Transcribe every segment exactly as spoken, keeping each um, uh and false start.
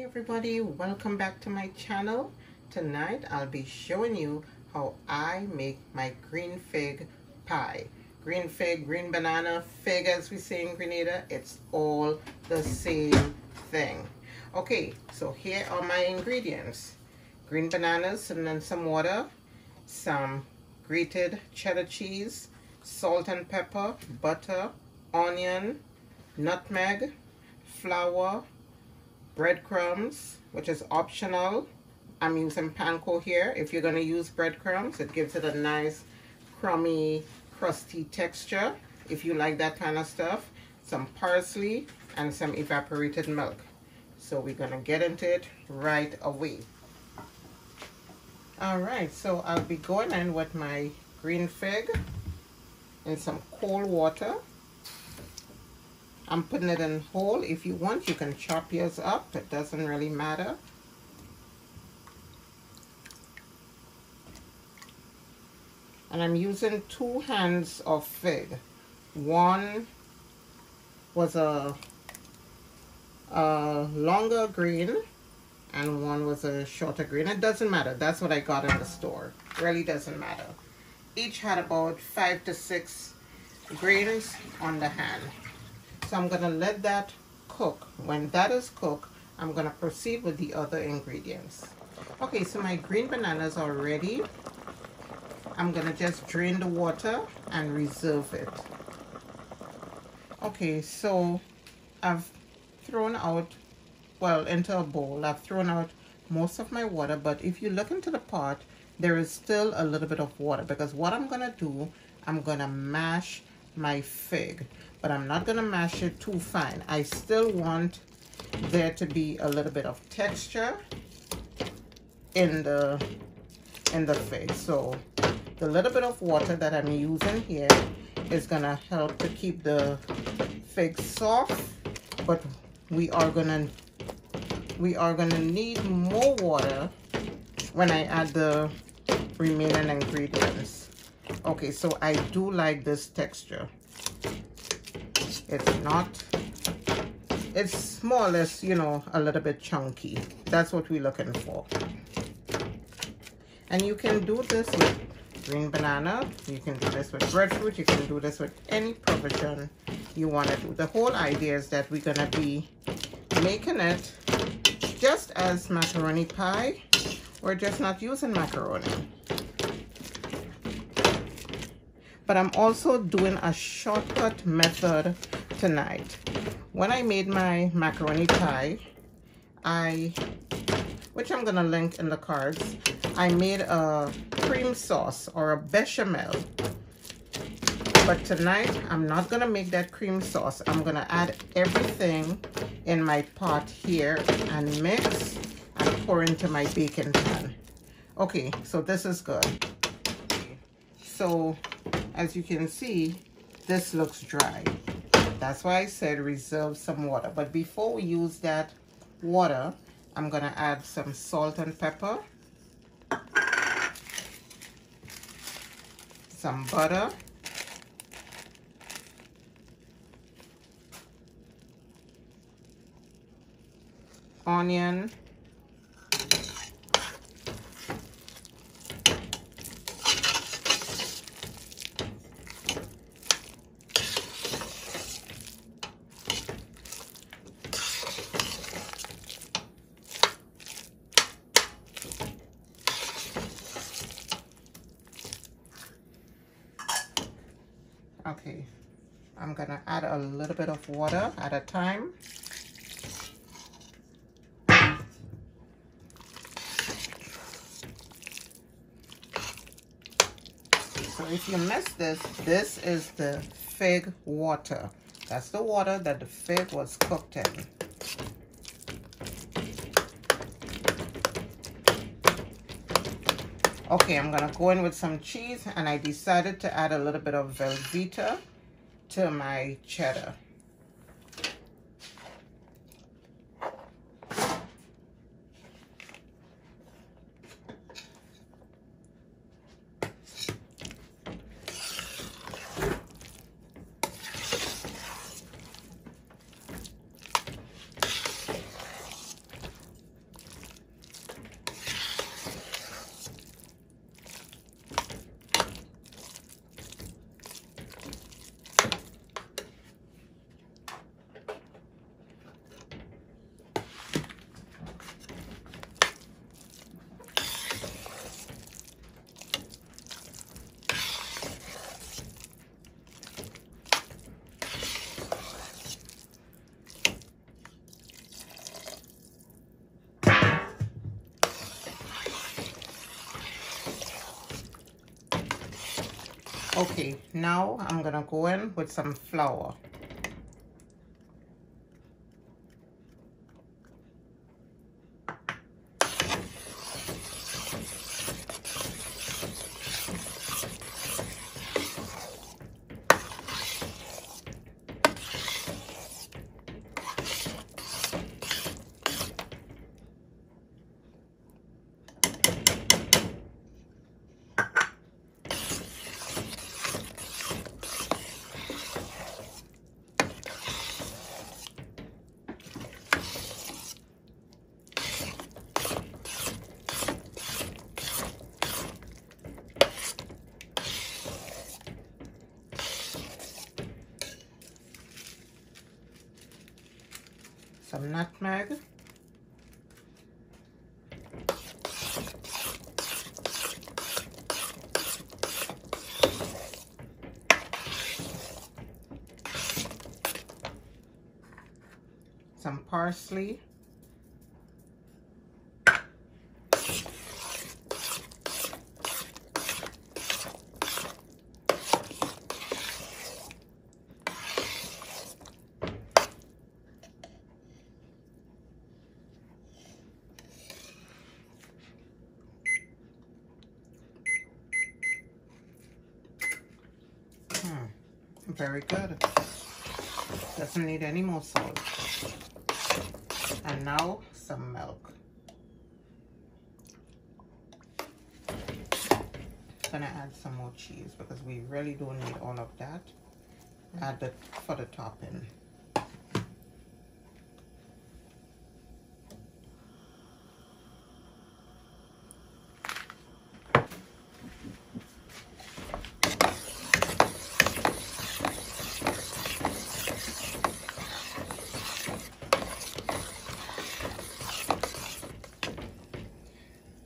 Hey everybody, welcome back to my channel. Tonight I'll be showing you how I make my green fig pie. Green fig, green banana, fig as we say in Grenada, it's all the same thing. Okay, so here are my ingredients. Green bananas and then some water, some grated cheddar cheese, salt and pepper, butter, onion, nutmeg, flour, breadcrumbs, which is optional. I'm using panko here. If you're going to use breadcrumbs, it gives it a nice crummy, crusty texture. If you like that kind of stuff, some parsley and some evaporated milk. So we're going to get into it right away. All right, so I'll be going in with my green fig in some cold water. I'm putting it in whole. If you want, you can chop yours up. It doesn't really matter. And I'm using two hands of fig. One was a, a longer green and one was a shorter green. It doesn't matter. That's what I got in the store. Really doesn't matter. Each had about five to six grains on the hand. So I'm going to let that cook. When that is cooked, I'm going to proceed with the other ingredients. Okay, so my green bananas are ready. I'm going to just drain the water and reserve it. Okay, so I've thrown out, well, into a bowl, I've thrown out most of my water, but if you look into the pot, there is still a little bit of water because what I'm going to do, I'm going to mash my fig, but I'm not going to mash it too fine. I still want there to be a little bit of texture in the in the fig. So the little bit of water that I'm using here is going to help to keep the fig soft, but we are going to we are going to need more water when I add the remaining ingredients. Okay, so I do like this texture. It's not, it's more or less, you know, a little bit chunky. That's what we're looking for. And you can do this with green banana. You can do this with breadfruit. You can do this with any provision you want to do. The whole idea is that we're going to be making it just as macaroni pie. We're just not using macaroni. But I'm also doing a shortcut method tonight. When I made my macaroni pie, I, which I'm gonna link in the cards, I made a cream sauce or a bechamel. But tonight, I'm not gonna make that cream sauce. I'm gonna add everything in my pot here and mix and pour into my baking pan. Okay, so this is good. So, as you can see, this looks dry. That's why I said reserve some water. But before we use that water, I'm going to add some salt and pepper, some butter, onion, Okay, I'm gonna add a little bit of water at a time. So if you miss this, this is the fig water. That's the water that the fig was cooked in. Okay, I'm gonna go in with some cheese, and I decided to add a little bit of Velveeta to my cheddar. Okay, now I'm gonna go in with some flour. Some nutmeg. Some parsley. Very good. Doesn't need any more salt. And now some milk. Gonna add some more cheese because we really don't need all of that. Add it for the topping.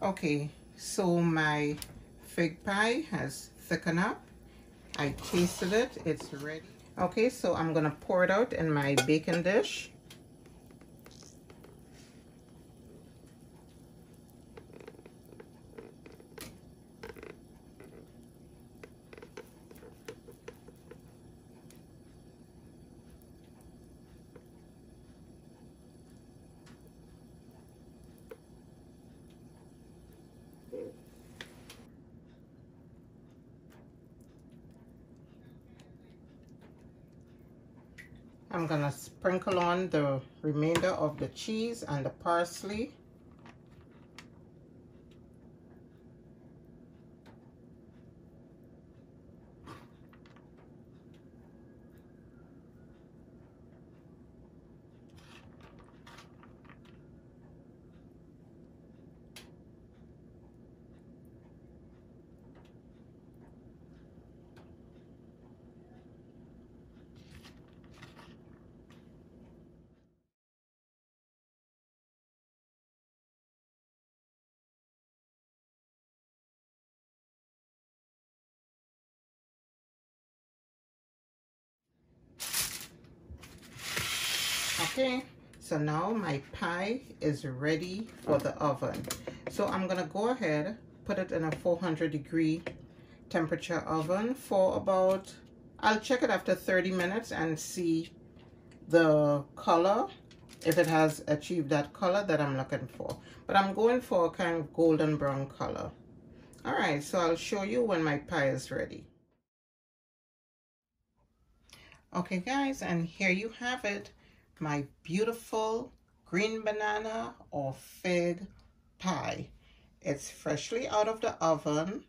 Okay, so my fig pie has thickened up. I tasted it, it's ready. Okay, so I'm gonna pour it out in my baking dish. I'm gonna sprinkle on the remainder of the cheese and the parsley. Okay, so now my pie is ready for the oven. So I'm gonna go ahead, put it in a four hundred degree temperature oven for about, I'll check it after thirty minutes and see the color, if it has achieved that color that I'm looking for. But I'm going for a kind of golden brown color. All right, so I'll show you when my pie is ready. Okay guys, and here you have it. My beautiful green banana or fig pie. It's freshly out of the oven,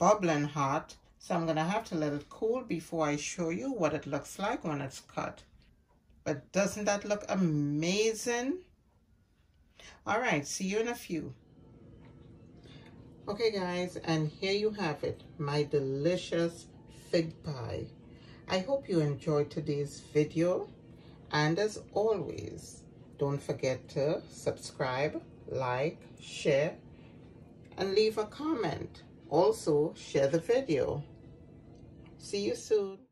bubbling hot, so I'm gonna have to let it cool before I show you what it looks like when it's cut. But doesn't that look amazing? All right, see you in a few. Okay guys, and here you have it, my delicious fig pie. I hope you enjoyed today's video. And as always, don't forget to subscribe, like, share, and leave a comment. Also, share the video. See you soon.